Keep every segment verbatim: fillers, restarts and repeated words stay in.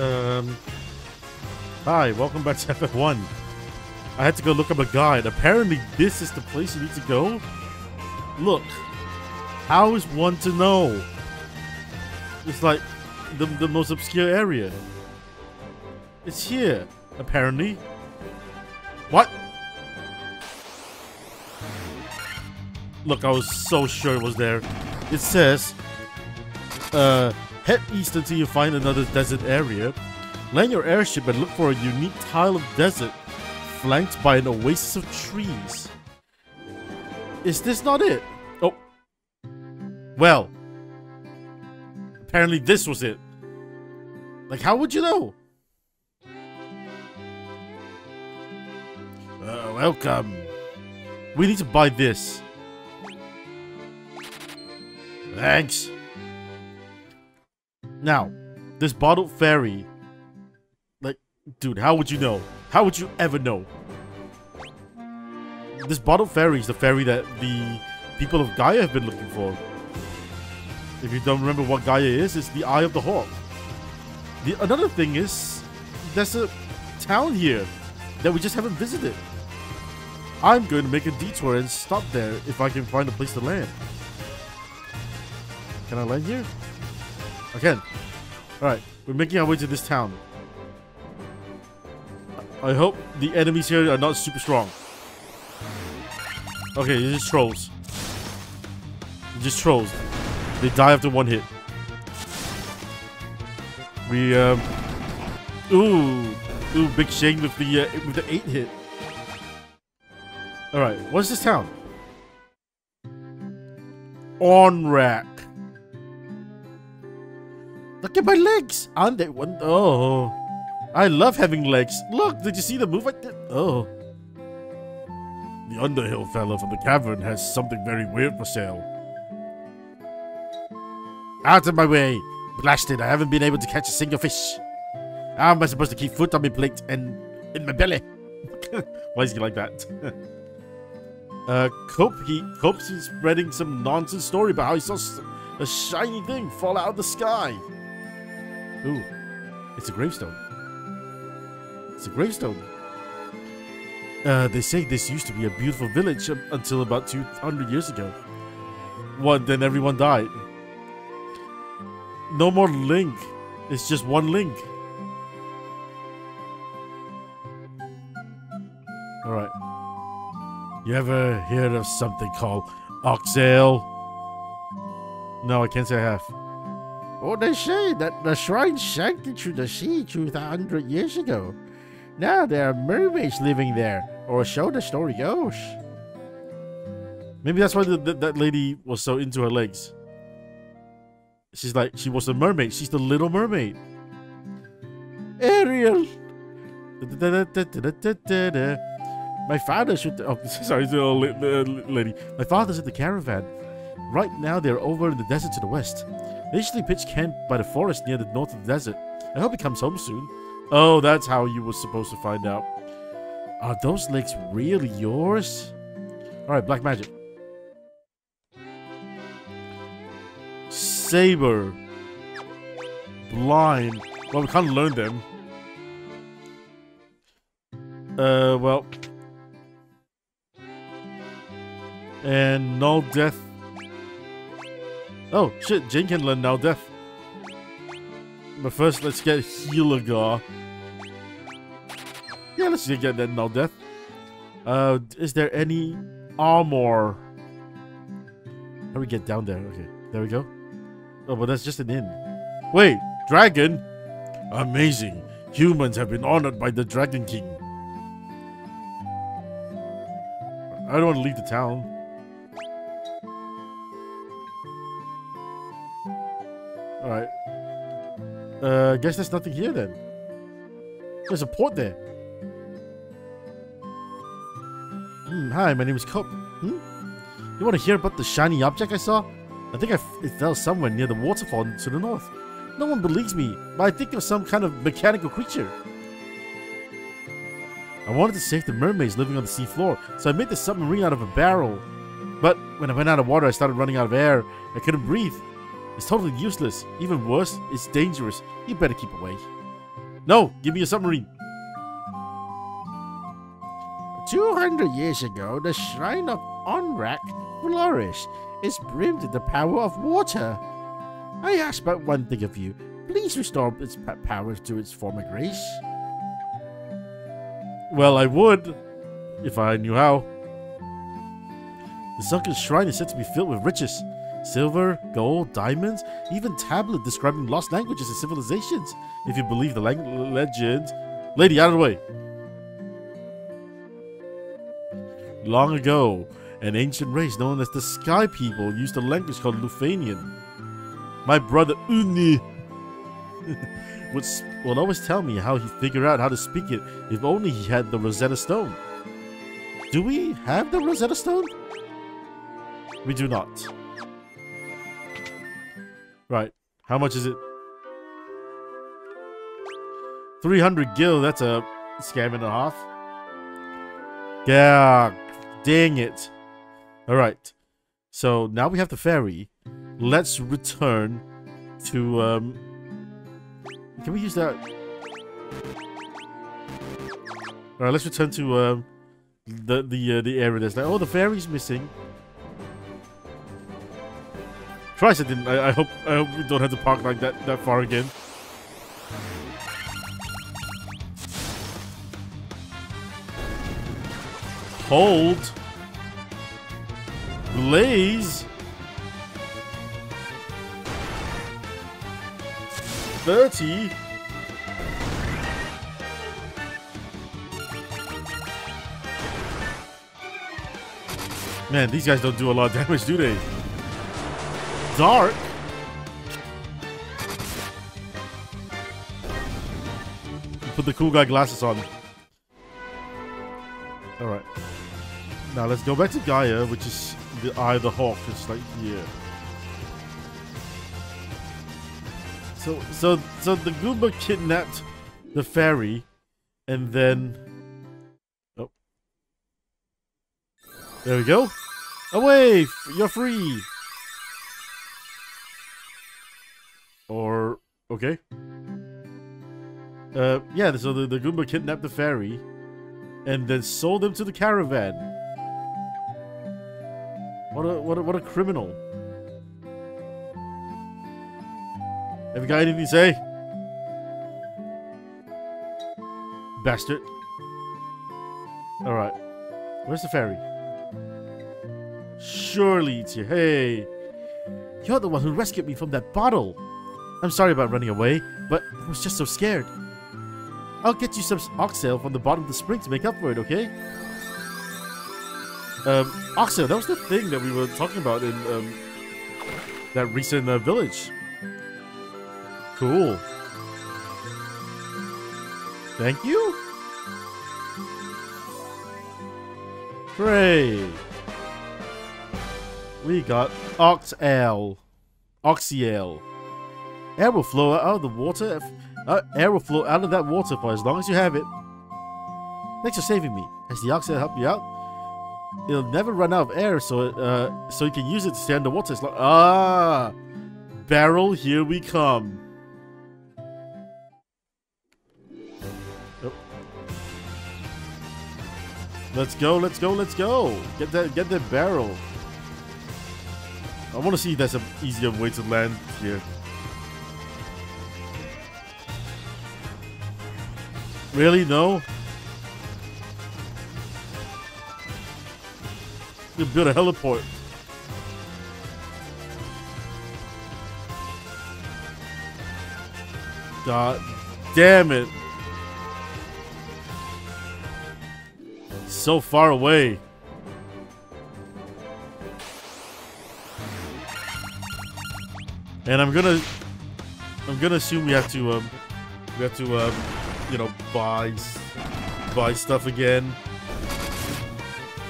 Um, hi, welcome back to F F one. I had to go look up a guide. Apparently this is the place you need to go? Look, how is one to know? It's like the, the most obscure area. It's here, apparently. What? Look, I was so sure it was there. It says, uh, head east until you find another desert area. Land your airship and look for a unique tile of desert flanked by an oasis of trees. Is this not it? Oh. Well. Apparently this was it. Like, how would you know? Uh, welcome. We need to buy this. Thanks. Now, this bottled fairy. Like, dude, how would you know? How would you ever know? This bottled fairy is the fairy that the people of Gaia have been looking for. If you don't remember what Gaia is, it's the Eye of the Hawk. The another thing is, there's a town here that we just haven't visited. I'm going to make a detour and stop there if I can find a place to land. Can I land here? I can. Alright, we're making our way to this town. I hope the enemies here are not super strong. Okay, they're just trolls. They're just trolls. They die after one hit. We, um... Ooh! Ooh, big shame with the, uh, with the eight hit. Alright, what's this town? Onrac. Look at my legs! Aren't they one? Oh. I love having legs. Look, did you see the move I did? Oh. The Underhill fella from the cavern has something very weird for sale. Out of my way! Blasted, I haven't been able to catch a single fish. How am I supposed to keep food on my plate and in my belly? Why is he like that? uh, Cope, he hopes he's spreading some nonsense story about how he saw a shiny thing fall out of the sky. Ooh, it's a gravestone. It's a gravestone. Uh, they say this used to be a beautiful village until about two hundred years ago. What, then everyone died? No more Link. It's just one Link. Alright. You ever heard of something called Oxale? No, I can't say I have. Oh, they say that the shrine sank into the sea two hundred years ago. Now there are mermaids living there, or so the story goes. Maybe that's why the, the, that lady was so into her legs. She's like, she was a mermaid. She's the little mermaid. Ariel. My father's with the... Oh, sorry, the old lady. My father's at the caravan. Right now, they're over in the desert to the west. They usually pitch camp by the forest near the north of the desert. I hope he comes home soon. Oh, that's how you were supposed to find out. Are those legs really yours? Alright, black magic. Saber. Blind. Well, we can't learn them. Uh, well. And Null Death. Oh, shit. Jane can learn Null Death. But first, let's get Heligar. Yeah, let's get that Null Death. Uh, is there any armor? How do we get down there? Okay, there we go. Oh, but that's just an inn. Wait, dragon? Amazing. Humans have been honored by the Dragon King. I don't want to leave the town. Alright. Uh, I guess there's nothing here then. There's a port there. Hmm, hi, my name is Cope. Hmm? You want to hear about the shiny object I saw? I think I f it fell somewhere near the waterfall to the north. No one believes me, but I think it was some kind of mechanical creature. I wanted to save the mermaids living on the seafloor, so I made this submarine out of a barrel. But when I went out of water, I started running out of air. I couldn't breathe. It's totally useless. Even worse, it's dangerous. You better keep away. No! Give me a submarine! Two hundred years ago, the shrine of Onrac flourished. It's brimmed with the power of water. I ask but one thing of you. Please restore its powers to its former grace. Well, I would, if I knew how. The sunken shrine is said to be filled with riches. Silver, gold, diamonds, even tablet describing lost languages and civilizations. If you believe the legend. Lady, out of the way. Long ago, an ancient race known as the Sky People used a language called Lufenian. My brother Unne would, would always tell me how he figured out how to speak it if only he had the Rosetta Stone. Do we have the Rosetta Stone? We do not. Right, how much is it? three hundred gil, that's a scam and a half. Yeah, dang it. Alright, so now we have the ferry. Let's return to, um... can we use that? Alright, let's return to, um... The, the, uh, the area that's like, oh, the ferry's missing. Christ, I didn't, I, I hope, I hope we don't have to park like that, that far again. Hold. Blaze. thirty. Man, these guys don't do a lot of damage, do they? Dark. Put the cool guy glasses on. Alright. Now let's go back to Gaia, which is the Eye of the Hawk. It's like here. So, so, so the Goomba kidnapped the fairy, and then, oh, there we go. Away! You're free. Or okay. Uh, yeah. So the, the Goomba kidnapped the fairy, and then sold them to the caravan. What a what a what a criminal. Have you got anything to say? Bastard. Alright. Where's the ferry? Surely it's here. Hey. You're the one who rescued me from that bottle. I'm sorry about running away, but I was just so scared. I'll get you some Oxale from the bottom of the spring to make up for it, okay? Um, Oxale, that was the thing that we were talking about in um, that recent uh, village. Cool. Thank you. Great. We got Oxale. Oxale. Air will flow out of the water. Uh, air will flow out of that water for as long as you have it. Thanks for saving me. Has the Oxale helped you out? It'll never run out of air, so uh, so you can use it to stay underwater as long. Ah, barrel, here we come. Let's go, let's go, let's go. Get that get that barrel. I want to see if there's an easier way to land here. Really? No? You build a heliport. God damn it. So far away. And I'm gonna I'm gonna assume we have to um we have to um you know buy buy stuff again.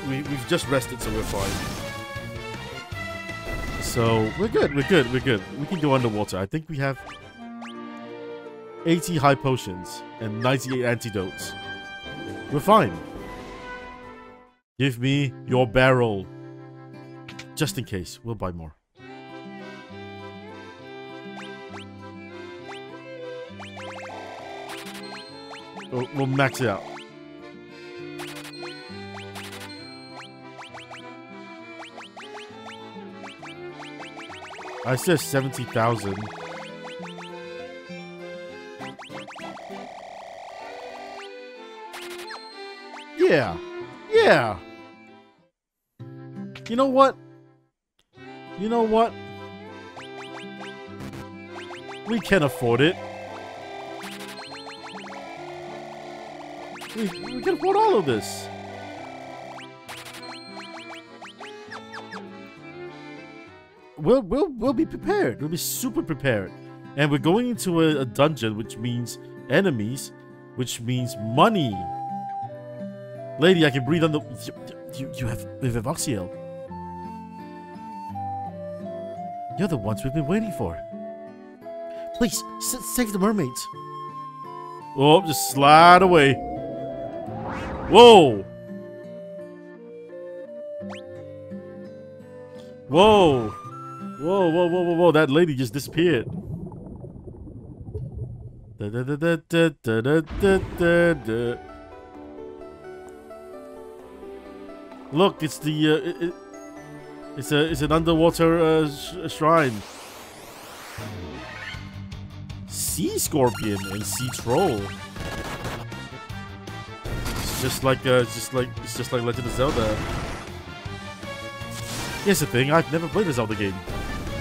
We we've just rested, so we're fine. So we're good, we're good, we're good. We can go underwater. I think we have eighty high potions and ninety-eight antidotes. We're fine. Give me your barrel. Just in case, we'll buy more. We'll, we'll max it out. I said seventy thousand. Yeah. Yeah. You know what? You know what? We can afford it. We, we can afford all of this. We'll, we'll, we'll be prepared. We'll be super prepared. And we're going into a, a dungeon, which means enemies, which means money. Lady, I can breathe on the... You, you have... You have Oxale. You're the ones we've been waiting for. Please, save the mermaids. Oh, just slide away. Whoa. Whoa. Whoa, whoa, whoa, whoa, whoa, that lady just disappeared. Da, da, da, da, da, da, da, da, da. Look, it's the uh, it, it, it's a it's an underwater uh, sh shrine. Sea scorpion and sea troll. It's just like uh, just like it's just like Legend of Zelda. Here's the thing, I've never played a Zelda game.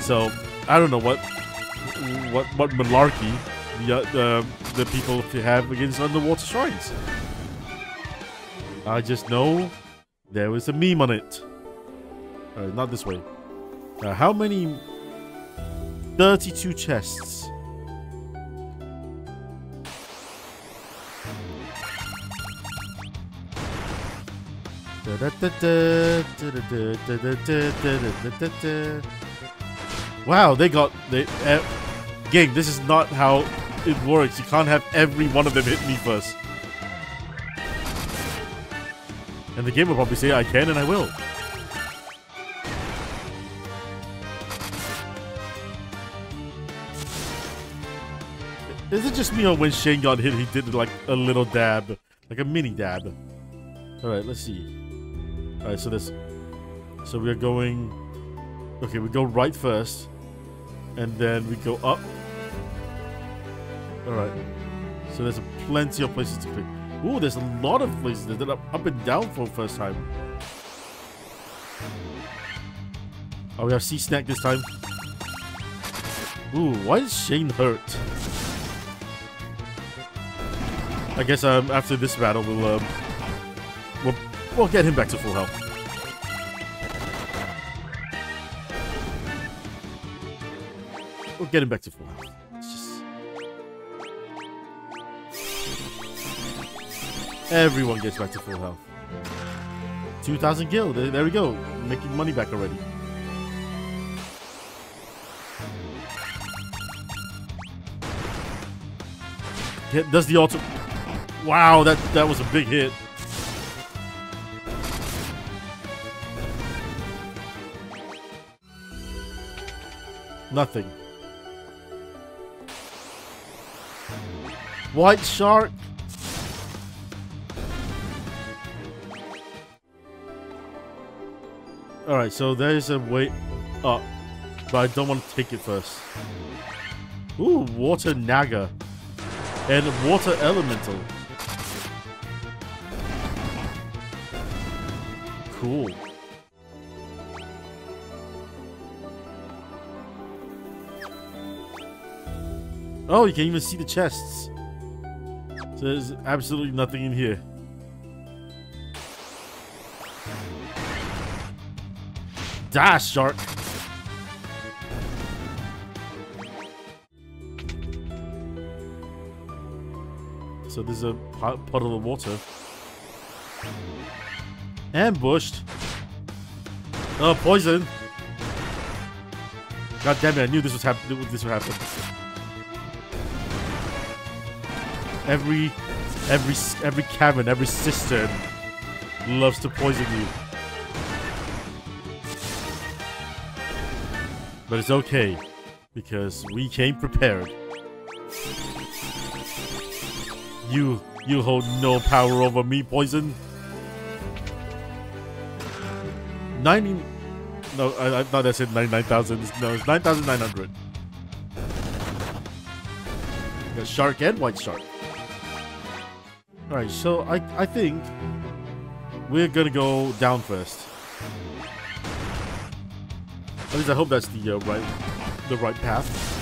So, I don't know what what what malarkey the uh, the people have against underwater shrines. I just know there was a meme on it. Uh, not this way. Uh, how many? thirty-two chests. Wow, they got the uh, game. This is not how it works. You can't have every one of them hit me first. And the game will probably say I can and I will. Is it just me or when Shane got hit, he did like a little dab, like a mini dab? All right, let's see. All right, so this, so we're going, okay, we go right first, and then we go up. All right, so there's plenty of places to click. Ooh, there's a lot of places that are up and down for the first time. Oh, we have sea snack this time. Ooh, why is Shane hurt? I guess um, after this battle, we'll um, we'll. We'll get him back to full health. We'll get him back to full health. It's just... Everyone gets back to full health. two thousand gil. There, there we go. Making money back already. Get, does the auto... Wow, that, that was a big hit. Nothing. White shark. Alright, so there's a way up. But I don't want to take it first. Ooh, water naga. And water elemental. Cool. Oh, you can't even see the chests. So there's absolutely nothing in here. Die, shark! So there's a puddle of water. Ambushed! Oh, poison! God damn it, I knew this was hap- this would happen. Every, every, every cavern, every cistern loves to poison you. But it's okay, because we came prepared. You, You hold no power over me, poison. Ninety. No, I, I thought I said ninety-nine thousand. No, it's nine thousand nine hundred. The shark and white shark. All right, so I I think we're gonna go down first. At least I hope that's the uh, right the right path.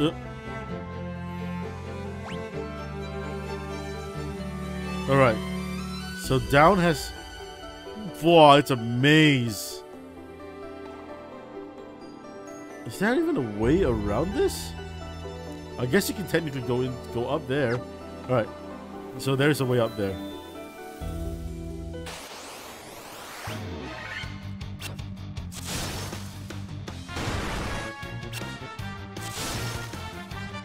Uh. Alright. So down has... Wow, it's a maze. Is there even a way around this? I guess you can technically go in, go up there. Alright. So there's a way up there.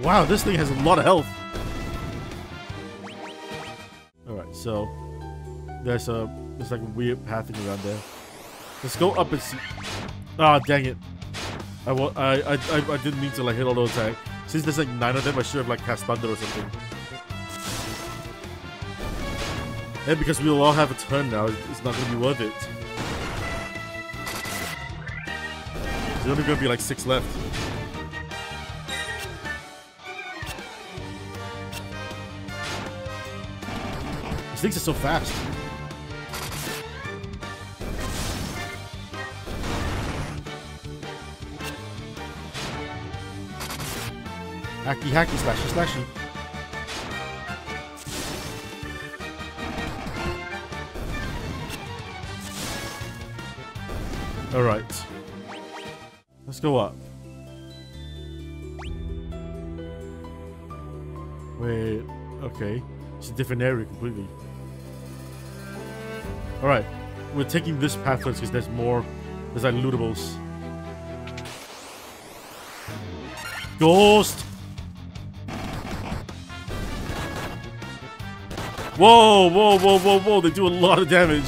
Wow, this thing has a lot of health. Alright, so there's a there's like a weird pathing around there. Let's go up and see. Ah, dang it! I, I I I didn't mean to like hit all those attacks. Since there's like nine of them, I should have like cast thunder or something. And because we'll all have a turn now, it's not gonna be worth it. There's only gonna be like six left. Things are so fast. Hacky, hacky, slashy, slashy. All right, let's go up. Wait, okay, it's a different area completely. Alright, we're taking this path first because there's more, there's like lootables. Ghost! Whoa, whoa, whoa, whoa, whoa, they do a lot of damage.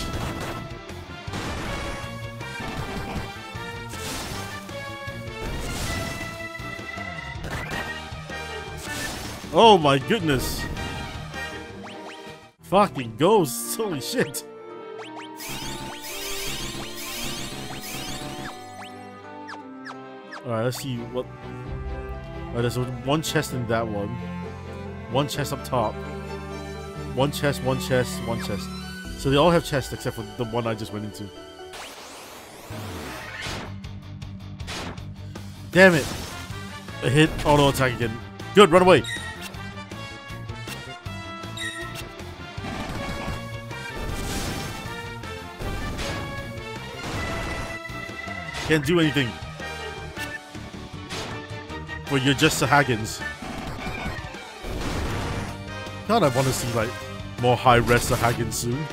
Oh my goodness. Fucking ghosts, holy shit. Alright, let's see what... Alright, there's one chest in that one. One chest up top. One chest, one chest, one chest. So they all have chests except for the one I just went into. Damn it! I hit auto attack again. Good, run away! Can't do anything. But you're just a Sahaggins. God, I want to see like more high-res Sahaggins soon.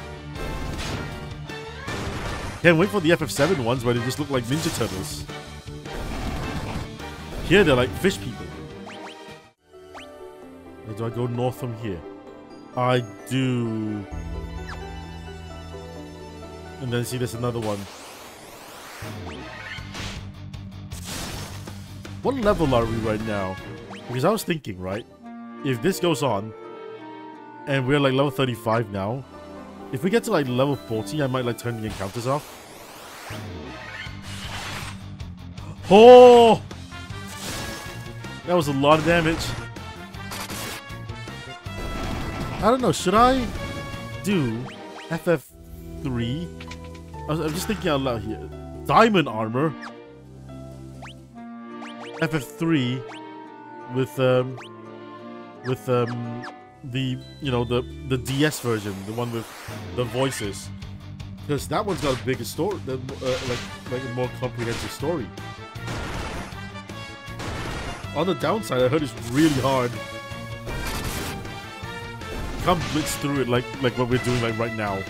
Can't wait for the F F seven ones where they just look like Ninja Turtles. Here they're like fish people. Or do I go north from here? I do. And then see, there's another one. What level are we right now? Because I was thinking, right? If this goes on, and we're like level thirty-five now, if we get to like level forty, I might like turn the encounters off. Oh! That was a lot of damage. I don't know, should I do F F three? I was, I'm just thinking out loud here. Diamond armor? F F three with um with um the you know the the D S version, the one with the voices, because that one's got a bigger story, uh, like like a more comprehensive story. On the downside, I heard it's really hard. Can't blitz through it like like what we're doing like right now.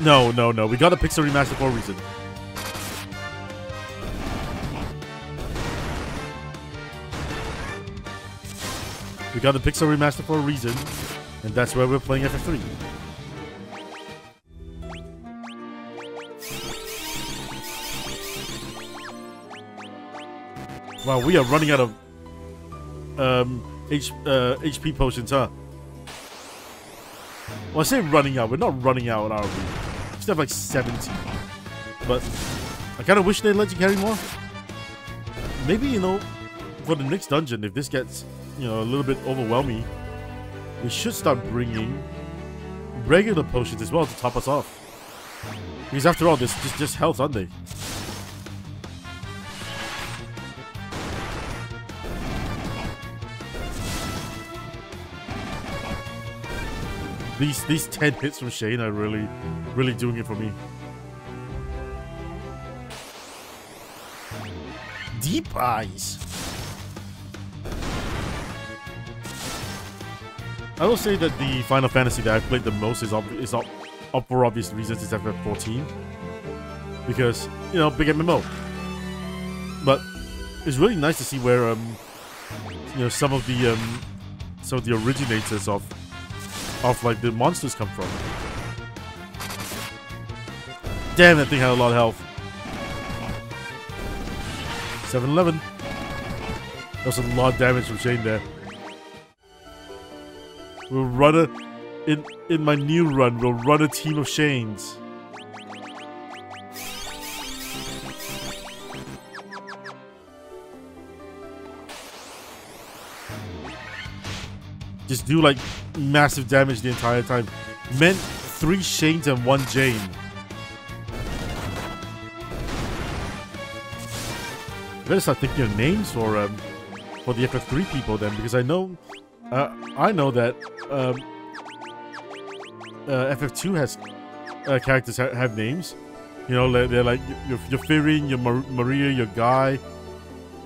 No, no, no. We got a Pixel Remaster for a reason. We got a Pixel Remaster for a reason, and that's why we're playing F F three. Wow, we are running out of um, H uh, H P potions, huh? Well, I say running out. We're not running out, are we? We still have like seventy. But I kind of wish they let you carry more. Maybe, you know, for the next dungeon, if this gets, you know, a little bit overwhelming, we should start bringing regular potions as well to top us off. Because after all, this just just health, aren't they? These these ten hits from Shane are really, really doing it for me. Deep eyes. I will say that the Final Fantasy that I've played the most is up, is up, up for obvious reasons is F F fourteen. Because, you know, big M M O. But it's really nice to see where um you know some of the um some of the originators of of like the monsters come from. Damn, that thing had a lot of health. seven eleven. That was a lot of damage from Shane there. We'll run a... In, in my new run, we'll run a team of Shanes. Just do like massive damage the entire time. Meant three Shanes and one Jane. Better start thinking of names for um, for the F F three people then, because I know uh, I know that um, uh, F F two has uh, characters ha have names. You know, they're, they're like your your Firin, your Mar Maria, your Guy.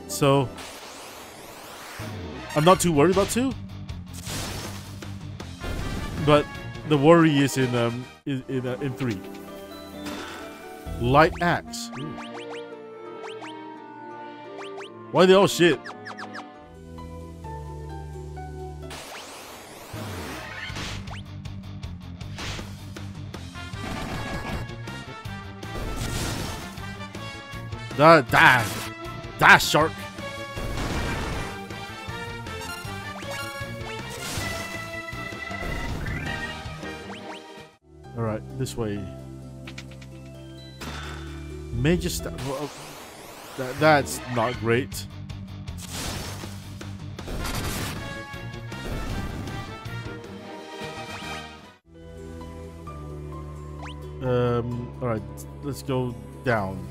So I'm not too worried about two, but the worry is in um in in, uh, in three. Light axe. Ooh. Why are they all shit? Die, die, die, shark. All right, this way. Major step. That, that's not great. Um, alright, let's go down.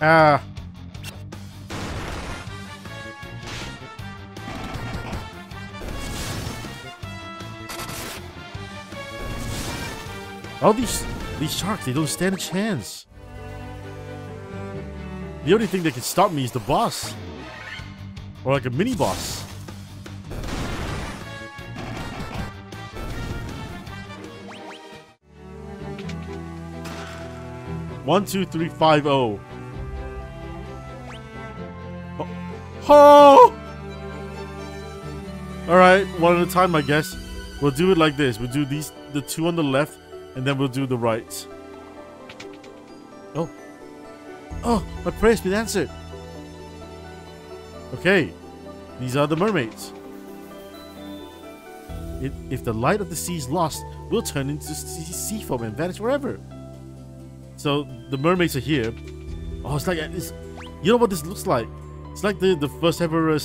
Ah! All these... These sharks, they don't stand a chance. The only thing that can stop me is the boss. Or like a mini-boss. One, two, three, five, oh. Oh! Oh! Alright, one at a time, I guess. We'll do it like this. We'll do these, the two on the left. And then we'll do the right. Oh. Oh, my prayer's been answered. Okay. These are the mermaids. If, if the light of the sea is lost, we'll turn into sea foam and vanish forever. So, the mermaids are here. Oh, it's like... It's, you know what this looks like? It's like the, the first ever... Uh,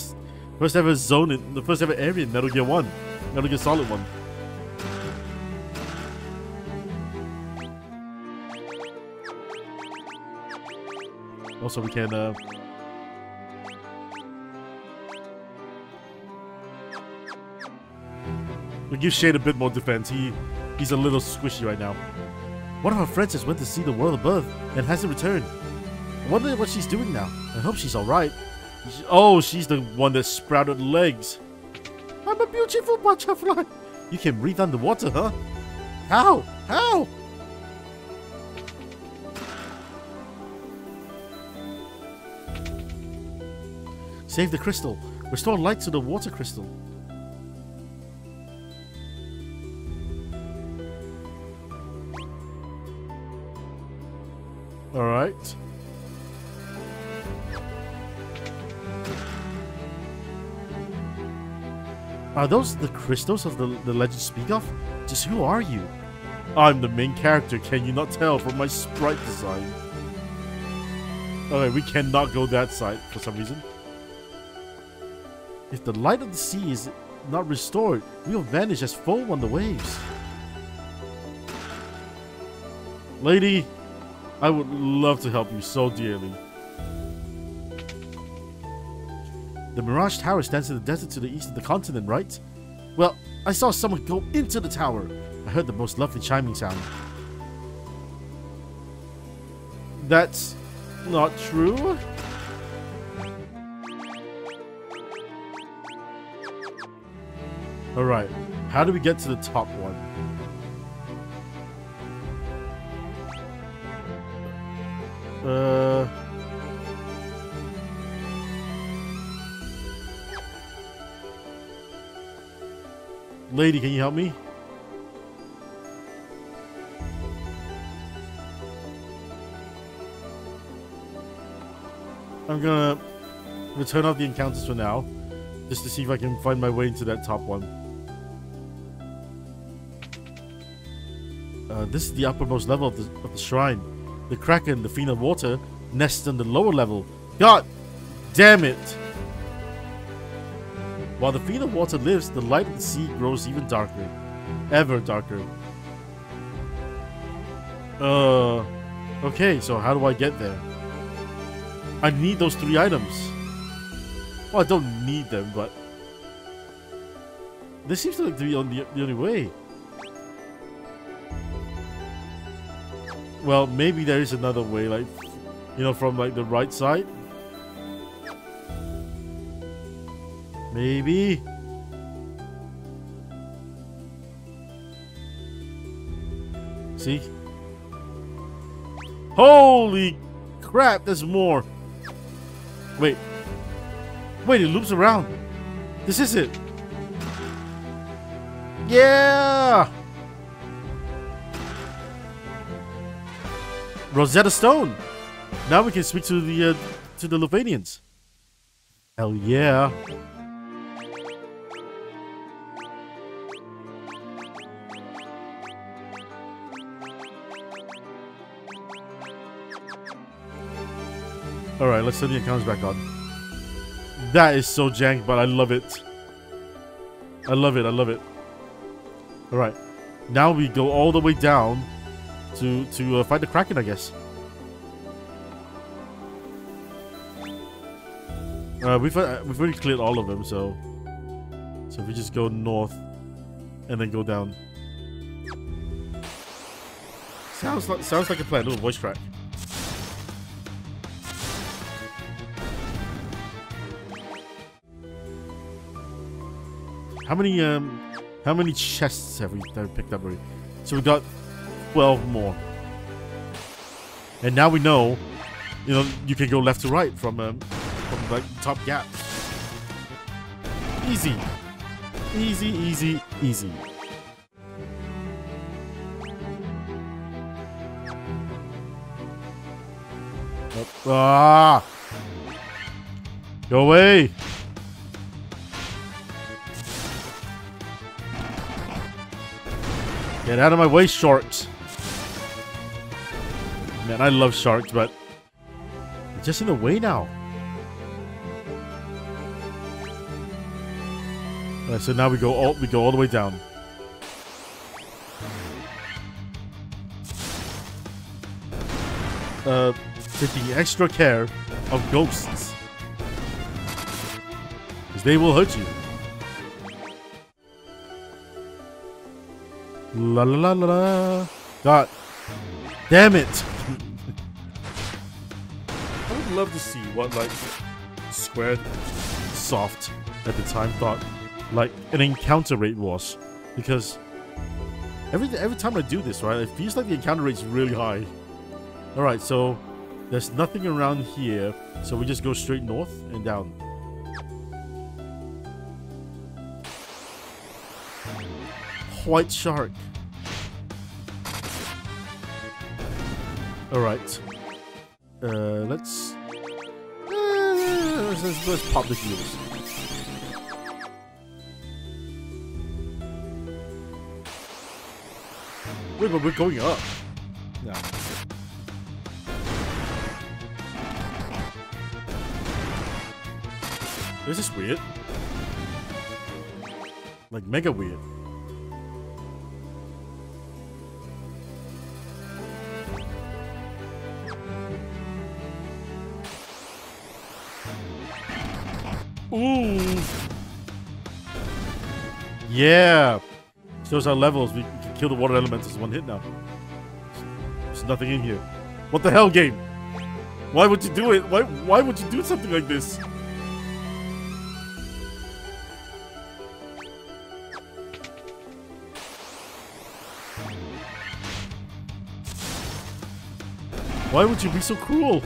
first ever zone in... The first ever area in Metal Gear one. Metal Gear Solid one. Also, we can, uh... we give Shane a bit more defense. He, he's a little squishy right now. One of our friends has went to see the world above and hasn't returned. I wonder what she's doing now. I hope she's alright. Oh, she's the one that sprouted legs. I'm a beautiful butterfly. You can breathe underwater, huh? How? How? Save the crystal. Restore light to the water crystal. Alright. Are those the crystals of the, the legends speak of? Just who are you? I'm the main character, can you not tell from my sprite design? Okay, we cannot go that side for some reason. If the light of the sea is not restored, we will vanish as foam on the waves. Lady, I would love to help you so dearly. The Mirage Tower stands in the desert to the east of the continent, right? Well, I saw someone go into the tower. I heard the most lovely chiming sound. That's not true. Alright, how do we get to the top one? Uh... Lady, can you help me? I'm gonna turn off the encounters for now, just to see if I can find my way into that top one. Uh, this is the uppermost level of the, of the shrine. The Kraken, the Fiend of Water, nests on the lower level. God damn it! While the Fiend of Water lives, the light of the sea grows even darker. Ever darker. Uh, okay, so how do I get there? I need those three items. Well, I don't need them, but... this seems to be on the, the only way. Well, maybe there is another way, like, you know, from like the right side. Maybe. See? Holy crap, there's more. Wait. Wait, it loops around. This is it. Yeah! Rosetta Stone! Now we can speak to the, uh, to the Lufenians. Hell yeah. Alright, let's turn the accounts back on. That is so jank, but I love it. I love it, I love it. Alright. Now we go all the way down to, to uh, fight the Kraken, I guess. Uh, we've, uh, we've already cleared all of them, so... So if we just go north and then go down. Sounds like, sounds like a plan. Little voice track. How many um, how many chests have we, have we picked up already? So we got twelve more, and now we know, you know, you can go left to right from um, from the top gap. Easy, easy, easy, easy. Oh, ah! Go away! Get out of my way, sharks! Man, I love sharks, but they're just in the way now. Alright, so now we go all we go all the way down. Uh, taking extra care of ghosts, because they will hurt you. La la la la la. God damn it. I would love to see what like Square Soft at the time thought like an encounter rate was, because every every time I do this, right, it feels like the encounter rate's really high. All right, so there's nothing around here, so we just go straight north and down. White shark. All right. Uh, let's, uh, let's let's pop the heels. Wait, but we're going up. No. This is weird. Like, mega weird. Ooh. Yeah. Shows our levels. We can kill the water elements as one hit now. There's nothing in here. What the hell, game? Why would you do it? Why, why would you do something like this? Why would you be so cruel?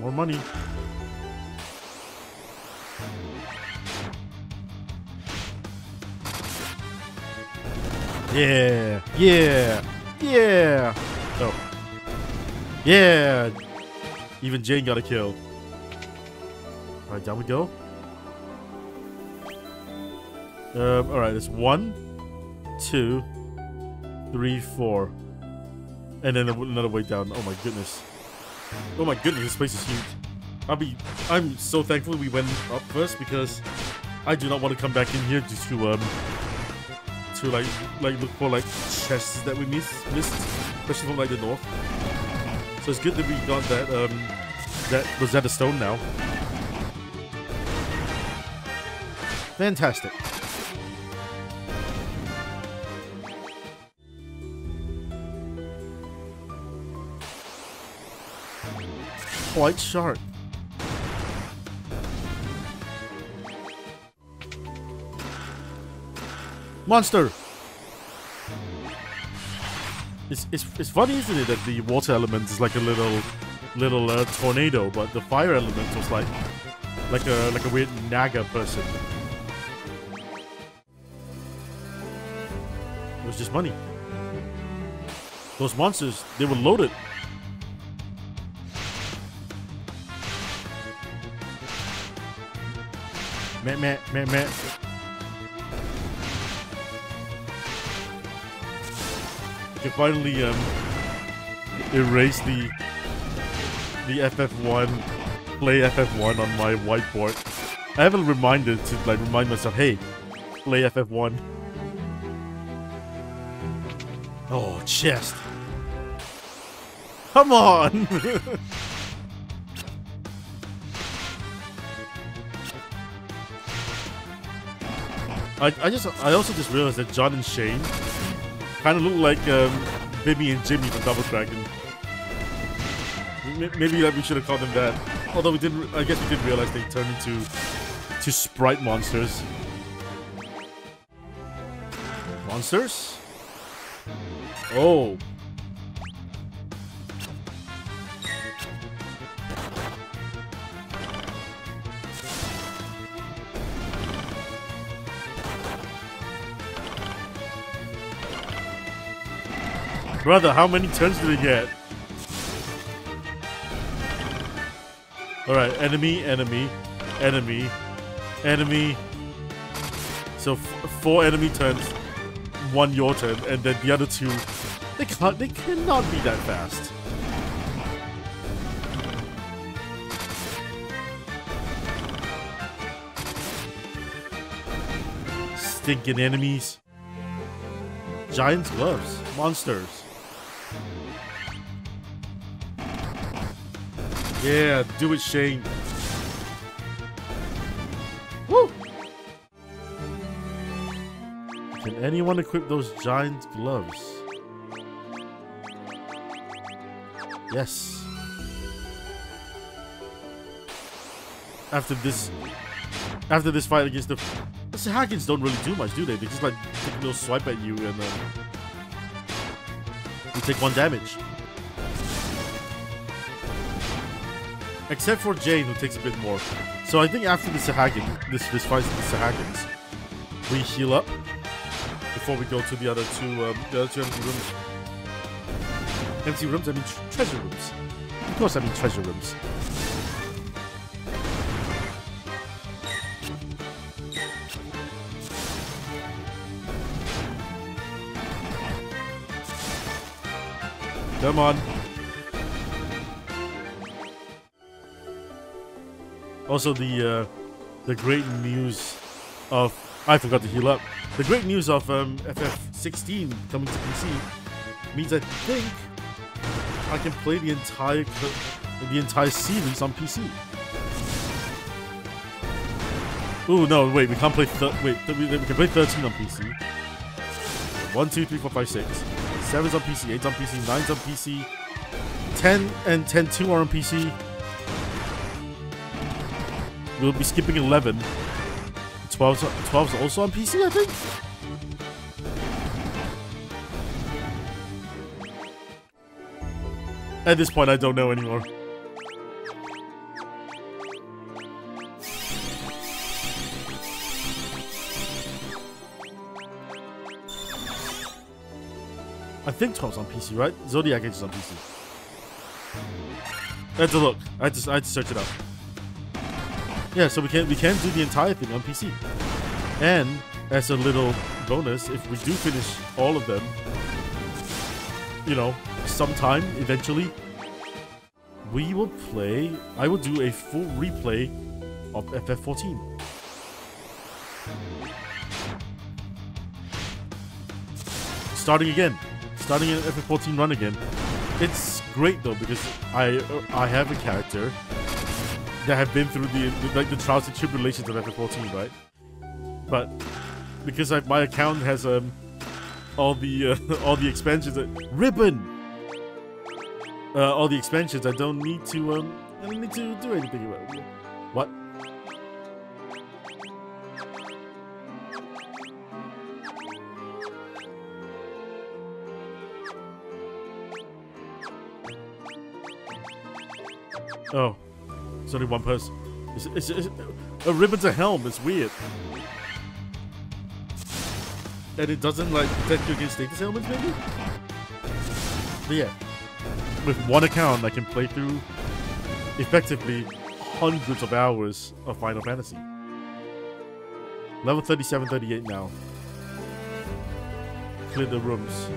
More money. Yeah, yeah, yeah. Oh, yeah. Even Jane got a kill. All right, down we go. Um, all right, there's one, two, three, four, and then another way down. Oh my goodness. Oh my goodness, this place is huge. I'll be. I'm so thankful we went up first because I do not want to come back in here just to um to like like look for like chests that we missed, missed, especially from like the north. So it's good that we got that um that Rosetta Stone now. Fantastic. White shark. Monster. It's it's it's funny, isn't it, that the water element is like a little little uh, tornado, but the fire element was like like a like a weird naga person. It was just money. Those monsters, they were loaded. Meh, meh, meh, meh. I can finally um, erase the the F F one, play F F one on my whiteboard. I have a reminder to like remind myself, hey, play F F one. Oh, chest. Come on. I, I just I also just realized that John and Shane kind of look like um, Bibby and Jimmy from Double Dragon. M maybe like, we should have called them that. Although we didn't, I guess we did realize they turned into to sprite monsters. Monsters? Oh. Brother, how many turns did we get? Alright, enemy, enemy, enemy, enemy. So, f four enemy turns, one your turn, and then the other two. They can't, they cannot be that fast. Stinking enemies. Giant's gloves. Monsters. Yeah, do it, Shane. Woo! Can anyone equip those giant gloves? Yes. After this, after this fight against the, the Sahagins don't really do much, do they? They just like take a little swipe at you and then uh, you take one damage. Except for Jane, who takes a bit more. So I think after the Sahagin, this this fight with the Sahagins, we heal up before we go to the other two, um, the other two empty rooms. Empty rooms? I mean tr treasure rooms. Of course, I mean treasure rooms. Come on. Also, the uh, the great news of I forgot to heal up. The great news of um, F F sixteen coming to P C means I think I can play the entire the entire series on P C. Ooh, no, wait, we can't play. Wait, we, we can play thirteen on P C. One, two, three, four, five, six. Seven's on P C. Eight's on P C. Nine's on P C. Ten and ten two are on P C. We'll be skipping eleven. Twelve's twelve's also on P C, I think. At this point, I don't know anymore. I think twelve's on P C, right? Zodiac Age is on P C. I had to look. I just I had to search it up. Yeah, so we can we can do the entire thing on P C. And as a little bonus, if we do finish all of them, you know, sometime eventually, we will play. I will do a full replay of F F fourteen. Starting again, starting an F F fourteen run again. It's great though because I I have a character that have been through the, the like the trials and tribulations of F F fourteen, right? But because I, my account has um all the uh, all the expansions that ribbon, uh, all the expansions, I don't need to um I don't need to do anything about it. What? Oh. It's only one person. It's, it's, it's, a ribbon's a helm. It's weird. And it doesn't, like, protect you against status helmets, maybe? But yeah. With one account, I can play through, effectively, hundreds of hours of Final Fantasy. Level thirty-seven, thirty-eight now. Clear the rooms.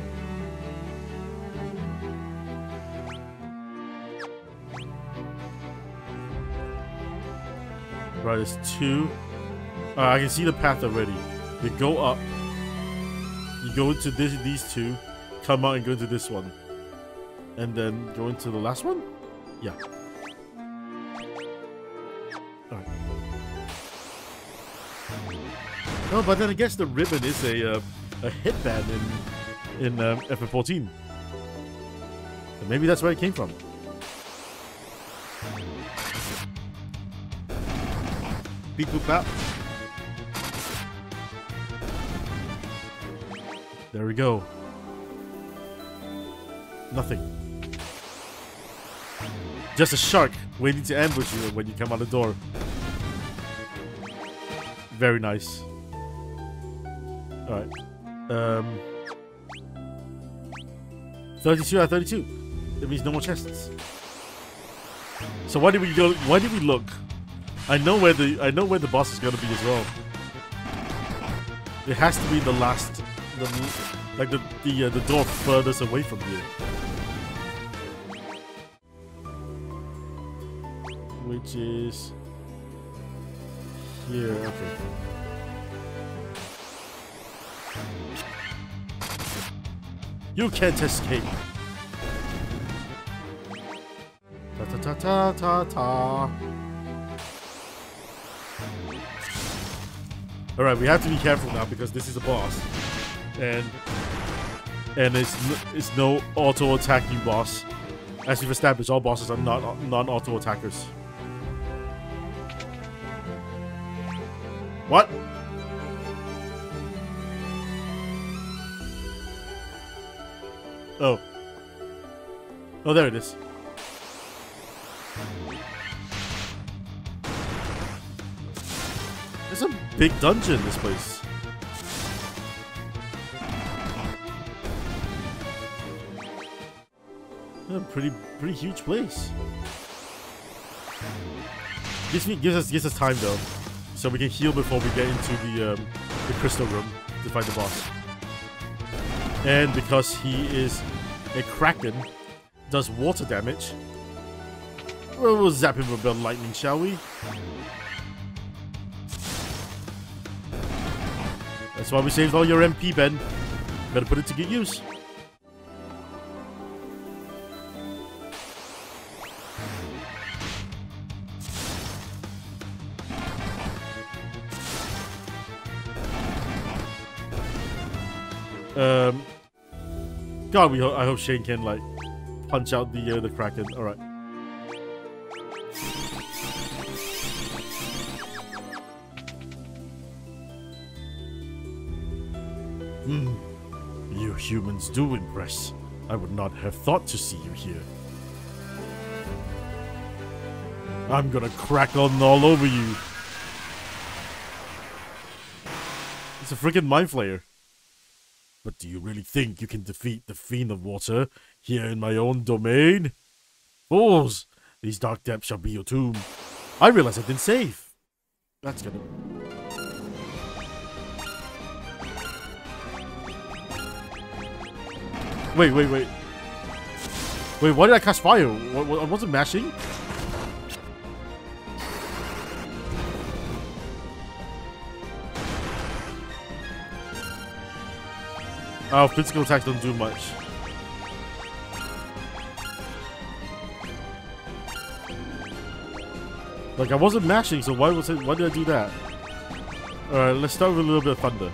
Right, there's two. Uh, I can see the path already. You go up. You go into this, these two. Come out and go into this one. And then go into the last one? Yeah. Alright. No, but then I guess the ribbon is a, uh, a hitman in, in um, F F fourteen. And maybe that's where it came from. Beep boop bap. There we go. Nothing. Just a shark waiting to ambush you when you come out the door. Very nice. Alright. Um, thirty-two out of thirty-two. That means no more chests. So why did we go why did we look? I know where the I know where the boss is gonna be as well. It has to be the last, the, like the the uh, the door furthest away from here. Which is here. Okay. You can't escape. Ta ta ta ta ta ta. Alright, we have to be careful now because this is a boss. And and it's, it's no auto-attacking boss. As we've established, all bosses are not non-auto-attackers. What? Oh. Oh, there it is. There's a big dungeon in this place. Yeah, pretty, pretty huge place. Gives me, gives us, gives us time though, so we can heal before we get into the um, the crystal room to fight the boss. And because he is a Kraken, does water damage. Well, we'll zap him with blood lightning, shall we? That's why we saved all your M P, Ben. Better put it to good use. Um, God, we ho I hope Shane can like punch out the uh, the Kraken. All right. Hmm. You humans do impress. I would not have thought to see you here. I'm gonna crack on all over you. It's a freaking mind flayer. But do you really think you can defeat the Fiend of Water here in my own domain? Fools! These dark depths shall be your tomb. I realize I've been safe. That's gonna... Wait, wait, wait. Wait, why did I cast fire? What, what, I wasn't mashing? Oh, physical attacks don't do much. Like I wasn't mashing, so why was it? Why did I do that? All right, let's start with a little bit of thunder.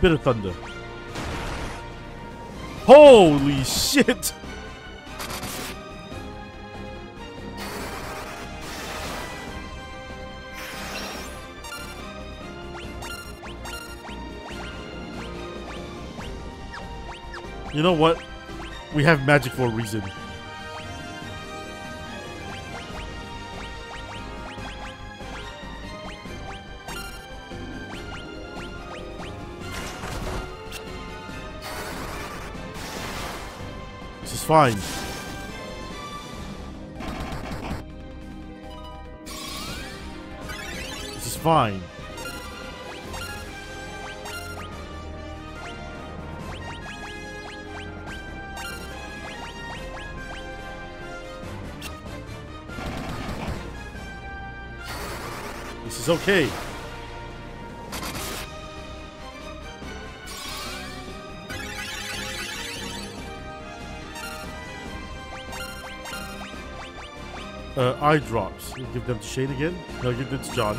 Bit of thunder. Holy shit! You know what? We have magic for a reason. Fine. This is fine. This is okay. Uh, eye drops. We'll give them to Shane again. No, give them to John.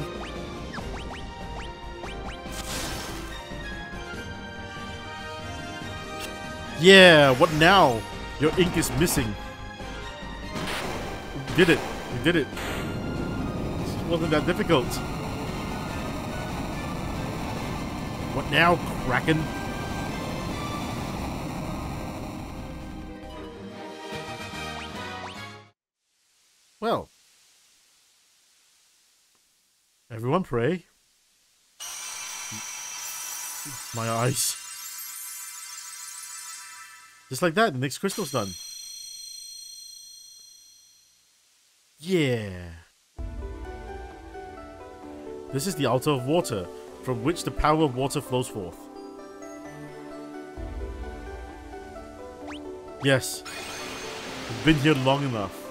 Yeah, what now? Your ink is missing. We did it. We did it. It wasn't that difficult. What now, Kraken? Well, everyone pray. My eyes. Just like that, the next crystal's done. Yeah. This is the altar of water, from which the power of water flows forth. Yes. I've been here long enough.